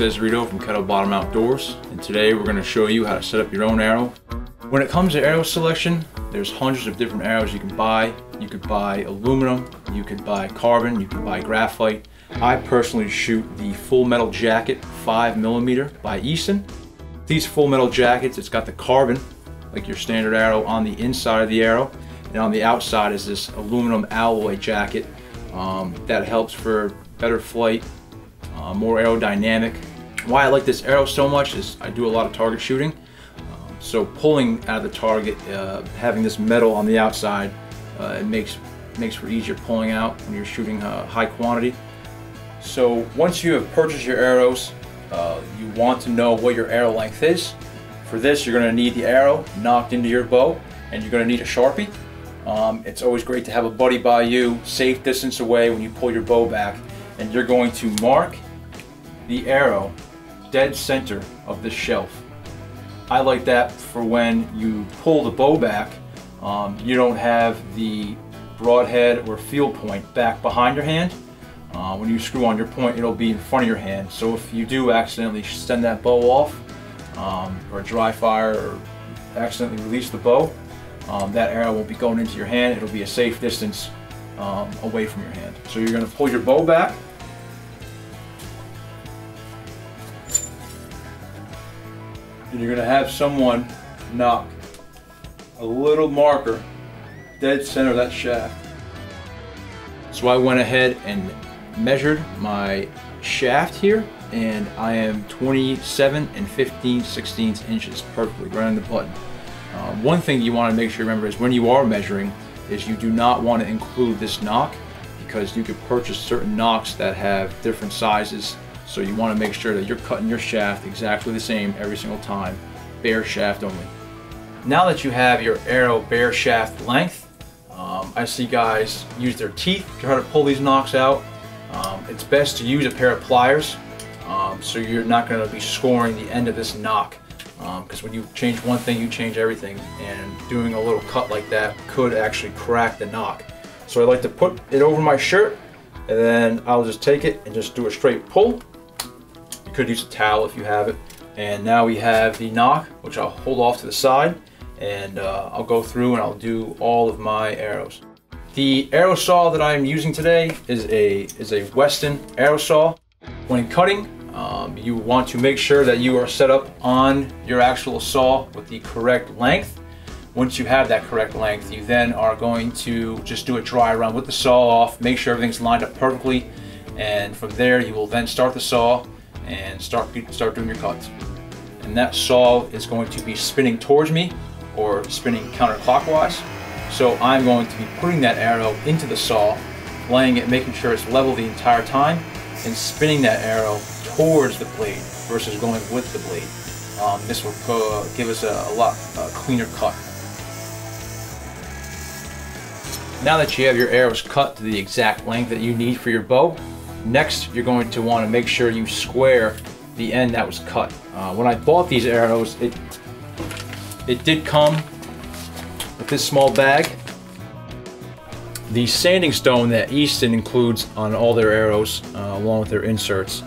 Alex Esrito from Kettle Bottom Outdoors, and today we're going to show you how to set up your own arrow. When it comes to arrow selection, there's hundreds of different arrows you can buy. You could buy aluminum, you could buy carbon, you could buy graphite. I personally shoot the Full Metal Jacket 5mm by Easton. These Full Metal Jackets, it's got the carbon, like your standard arrow, on the inside of the arrow, and on the outside is this aluminum alloy jacket that helps for better flight, more aerodynamic. Why I like this arrow so much is I do a lot of target shooting, so pulling out of the target, having this metal on the outside, it makes for easier pulling out when you're shooting high quantity. So once you have purchased your arrows, you want to know what your arrow length is. For this, you're going to need the arrow knocked into your bow, and you're going to need a Sharpie. It's always great to have a buddy by you, safe distance away when you pull your bow back, and you're going to mark the arrow dead center of the shelf. I like that for when you pull the bow back, you don't have the broadhead or field point back behind your hand. When you screw on your point, it'll be in front of your hand. So if you do accidentally send that bow off, or dry fire, or accidentally release the bow, that arrow won't be going into your hand. It'll be a safe distance away from your hand. So you're going to pull your bow back. And you're going to have someone knock a little marker dead center of that shaft. So I went ahead and measured my shaft here, and I am 27 15/16 inches, perfectly right on the button. One thing you want to make sure you remember is when you are measuring is you do not want to include this nock, because you could purchase certain nocks that have different sizes. So you want to make sure that you're cutting your shaft exactly the same every single time, bare shaft only. Now that you have your arrow bare shaft length, I see guys use their teeth to try to pull these nocks out. It's best to use a pair of pliers, so you're not going to be scoring the end of this nock, because when you change one thing, you change everything, and doing a little cut like that could actually crack the nock. So I like to put it over my shirt, and then I'll just take it and just do a straight pull. You could use a towel if you have it. And now we have the nock, which I'll hold off to the side, and I'll go through and I'll do all of my arrows. The arrow saw that I'm using today is a Weston arrow saw. When cutting, you want to make sure that you are set up on your actual saw with the correct length. Once you have that correct length, you then are going to just do a dry run with the saw off, make sure everything's lined up perfectly, and from there you will then start the saw and start doing your cuts. And that saw is going to be spinning towards me or spinning counterclockwise. So I'm going to be putting that arrow into the saw, laying it, making sure it's level the entire time, and spinning that arrow towards the blade versus going with the blade. This will give us a lot cleaner cut. Now that you have your arrows cut to the exact length that you need for your bow, next you're going to want to make sure you square the end that was cut. When I bought these arrows, it did come with this small bag. The sanding stone that Easton includes on all their arrows, along with their inserts,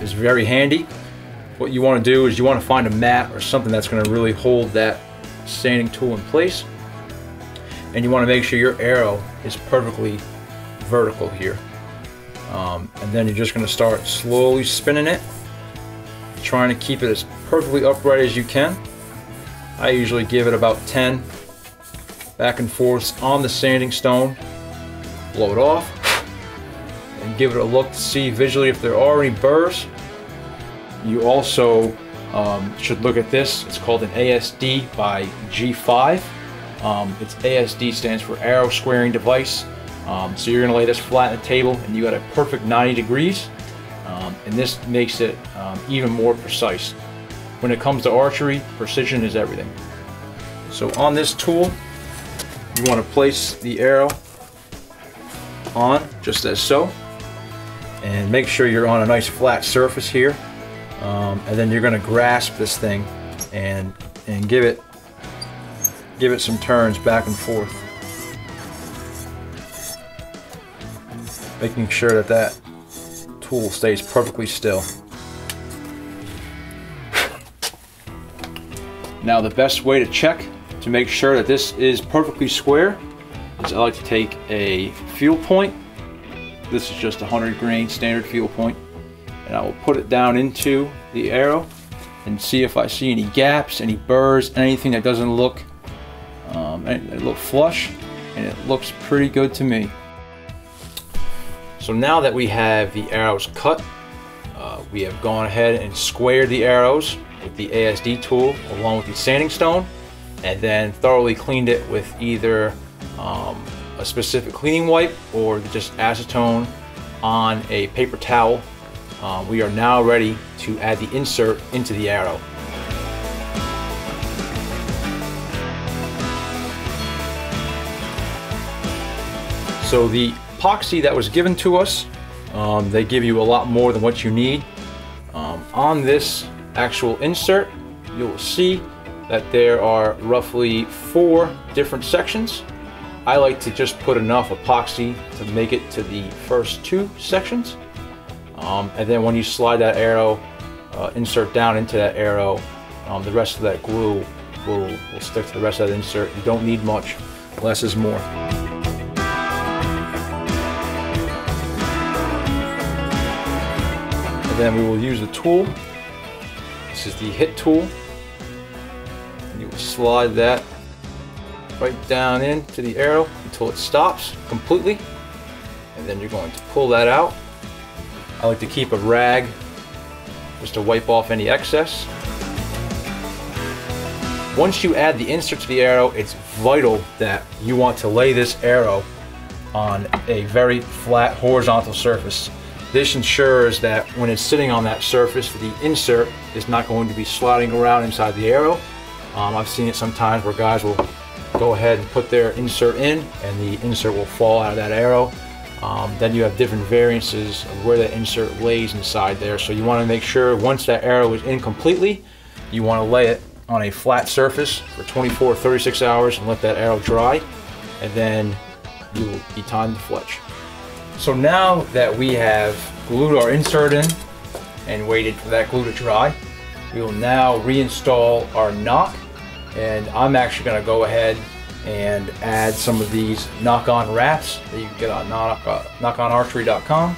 is very handy. What you want to do is you want to find a mat or something that's going to really hold that sanding tool in place, and you want to make sure your arrow is perfectly vertical here. And then you're just going to start slowly spinning it, trying to keep it as perfectly upright as you can. I usually give it about 10 back and forth on the sanding stone, blow it off, and give it a look to see visually if there are any burrs. You also should look at this. It's called an ASD by G5. It's ASD stands for Arrow Squaring Device. So you're going to lay this flat on the table, and you got a perfect 90 degrees, and this makes it even more precise. When it comes to archery, precision is everything. So on this tool, you want to place the arrow on, just as so, and make sure you're on a nice flat surface here, and then you're going to grasp this thing and give it some turns back and forth, making sure that tool stays perfectly still. Now the best way to check to make sure that this is perfectly square is I like to take a fuel point. This is just 100 grain standard fuel point, and I will put it down into the arrow and see if I see any gaps, any burrs, anything that doesn't look flush, and it looks pretty good to me. So now that we have the arrows cut, we have gone ahead and squared the arrows with the ASD tool along with the sanding stone, and then thoroughly cleaned it with either a specific cleaning wipe or just acetone on a paper towel. We are now ready to add the insert into the arrow. So the epoxy that was given to us, they give you a lot more than what you need. On this actual insert, you will see that there are roughly 4 different sections. I like to just put enough epoxy to make it to the first 2 sections. And then when you slide that arrow, insert down into that arrow, the rest of that glue will stick to the rest of that insert. You don't need much. Less is more. Then we will use the tool. This is the hit tool. You will slide that right down into the arrow until it stops completely, and then you're going to pull that out. I like to keep a rag just to wipe off any excess. Once you add the insert to the arrow, it's vital that you want to lay this arrow on a very flat horizontal surface. This ensures that when it's sitting on that surface, the insert is not going to be sliding around inside the arrow. I've seen it sometimes where guys will go ahead and put their insert in and the insert will fall out of that arrow. Then you have different variances of where that insert lays inside there. So you want to make sure once that arrow is in completely, you want to lay it on a flat surface for 24 or 36 hours and let that arrow dry, and then you will be timed to fletch. So now that we have glued our insert in and waited for that glue to dry, we will now reinstall our knock, and I'm actually going to go ahead and add some of these knock-on wraps that you can get on knockonarchery.com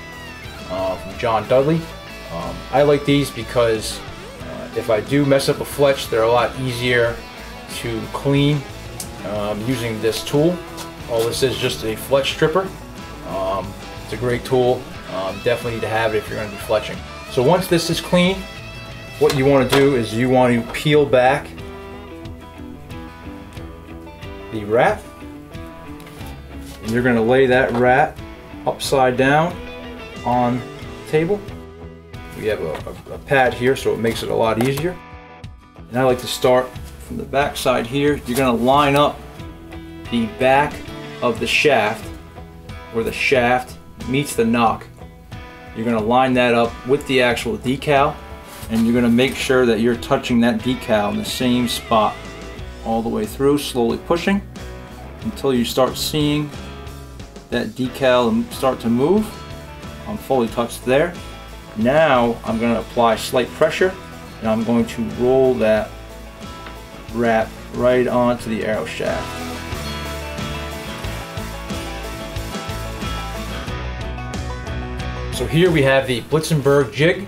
from John Dudley. I like these because if I do mess up a fletch, they're a lot easier to clean using this tool. All this is just a fletch stripper. It's a great tool. Definitely need to have it if you're going to be fletching. So once this is clean, what you want to do is you want to peel back the wrap, and you're going to lay that wrap upside down on the table. We have a pad here, so it makes it a lot easier. And I like to start from the back side here. You're going to line up the back of the shaft where the shaft meets the knock. You're going to line that up with the actual decal, and you're going to make sure that you're touching that decal in the same spot all the way through, slowly pushing until you start seeing that decal start to move. I'm fully touched there. Now I'm going to apply slight pressure, and I'm going to roll that wrap right onto the arrow shaft. So here we have the Blitzenberg jig.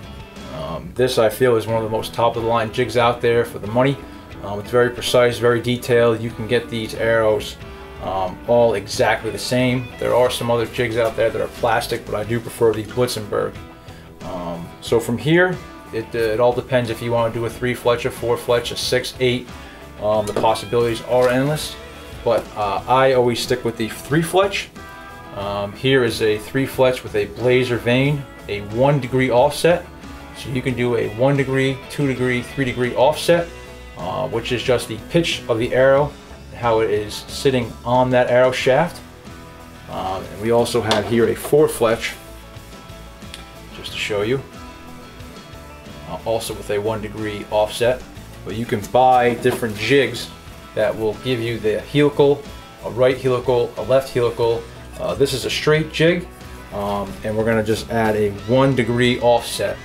This I feel is one of the most top of the line jigs out there for the money. It's very precise, very detailed. You can get these arrows all exactly the same. There are some other jigs out there that are plastic, but I do prefer the Blitzenberg. So from here, it all depends if you want to do a 3 fletch, a 4 fletch, a 6, 8. The possibilities are endless, but I always stick with the 3 fletch. Here is a 3 fletch with a Blazer vein, a 1 degree offset. So you can do a 1 degree, 2 degree, 3 degree offset, which is just the pitch of the arrow, how it is sitting on that arrow shaft. And we also have here a 4 fletch, just to show you, also with a 1 degree offset. But you can buy different jigs that will give you the helical, a right helical, a left helical. This is a straight jig, and we're going to just add a 1 degree offset.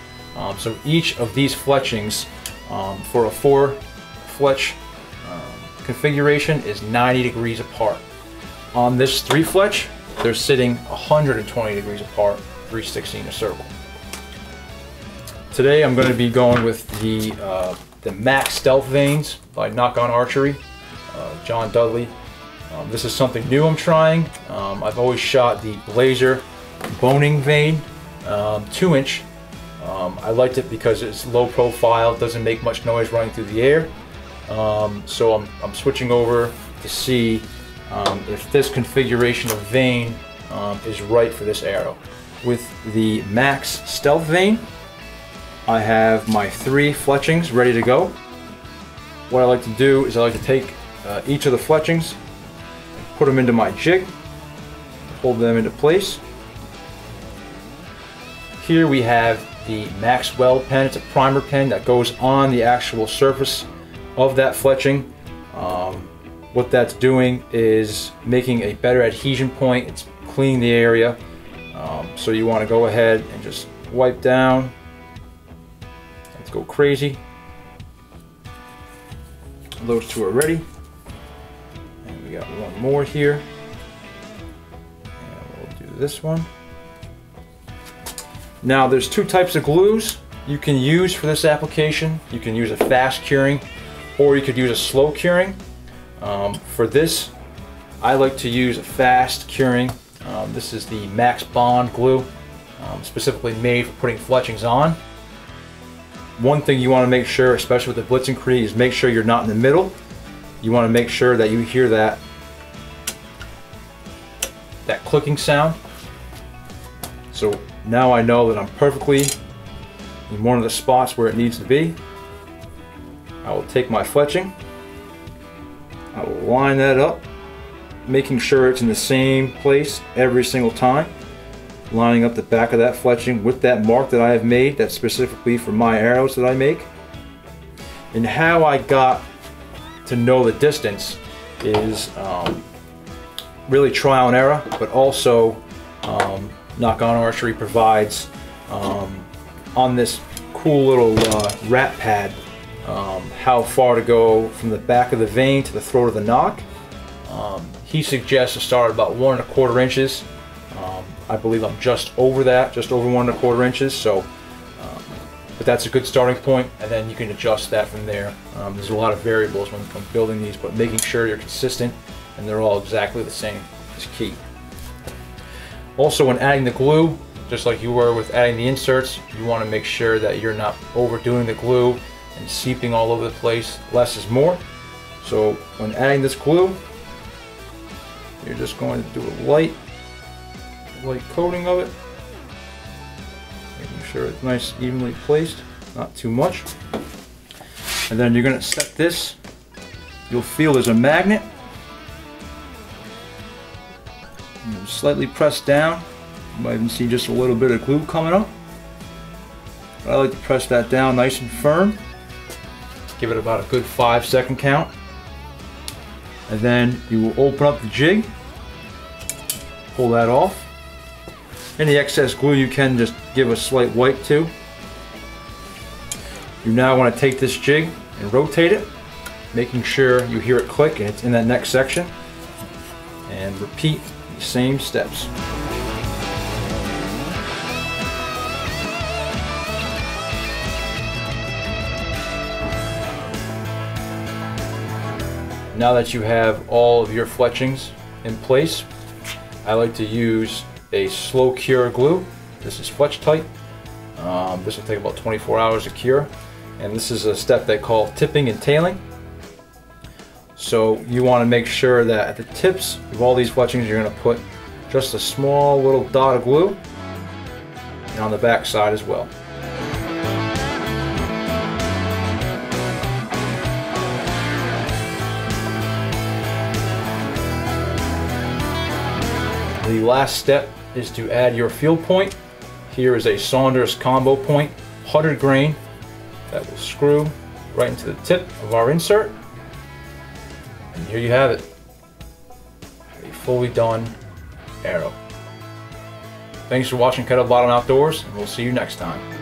So each of these fletchings for a 4 fletch configuration is 90 degrees apart. On this 3 fletch, they're sitting 120 degrees apart, 3/16 a circle. Today I'm going to be going with the Max Stealth Veins by Knock On Archery, John Dudley. This is something new I'm trying. I've always shot the Blazer boning vein, 2-inch. I liked it because it's low profile, doesn't make much noise running through the air. So I'm switching over to see if this configuration of vein is right for this arrow. With the Max Stealth Vein, I have my 3 fletchings ready to go. What I like to do is I like to take each of the fletchings, put them into my jig, hold them into place. Here we have the Maxwell pen. It's a primer pen that goes on the actual surface of that fletching. What that's doing is making a better adhesion point. It's cleaning the area. So you want to go ahead and just wipe down. Let's go crazy. Those two are ready. And we got one more here. And we'll do this one. Now there's 2 types of glues you can use for this application. You can use a fast curing, or you could use a slow curing. For this, I like to use a fast curing. This is the Max Bond glue, specifically made for putting fletchings on. One thing you want to make sure, especially with the Blitzenberg, is make sure you're not in the middle. You want to make sure that you hear that clicking sound. So now I know that I'm perfectly in one of the spots where it needs to be. I will take my fletching, I will line that up, making sure it's in the same place every single time, lining up the back of that fletching with that mark that I have made, that's specifically for my arrows that I make. And how I got to know the distance is really trial and error, but also Knock On Archery provides on this cool little wrap pad how far to go from the back of the vein to the throat of the knock. He suggests to start at about 1 1/4 inches. I believe I'm just over that, just over 1 1/4 inches. So, but that's a good starting point, and then you can adjust that from there. There's a lot of variables when I'm building these, but making sure you're consistent and they're all exactly the same is key. Also, when adding the glue, just like you were with adding the inserts, you want to make sure that you're not overdoing the glue and seeping all over the place. Less is more. So when adding this glue, you're just going to do a light coating of it, making sure it's nice, evenly placed, not too much. And then you're going to set this. You'll feel there's a magnet. Slightly press down. You might even see just a little bit of glue coming up. But I like to press that down nice and firm. Give it about a good 5-second count. And then you will open up the jig, pull that off. Any excess glue you can just give a slight wipe to. You now want to take this jig and rotate it, making sure you hear it click and it's in that next section. And repeat the same steps. Now that you have all of your fletchings in place, I like to use a slow cure glue. This is FletchTite. This will take about 24 hours to cure. And this is a step they call tipping and tailing. So you want to make sure that at the tips of all these fletchings, you're going to put just a small little dot of glue, and on the back side as well. The last step is to add your fuel point. Here is a Saunders combo point, 100 grain, that will screw right into the tip of our insert. And here you have it, a fully done arrow. Thanks for watching Kettle Bottom Outdoors, and we'll see you next time.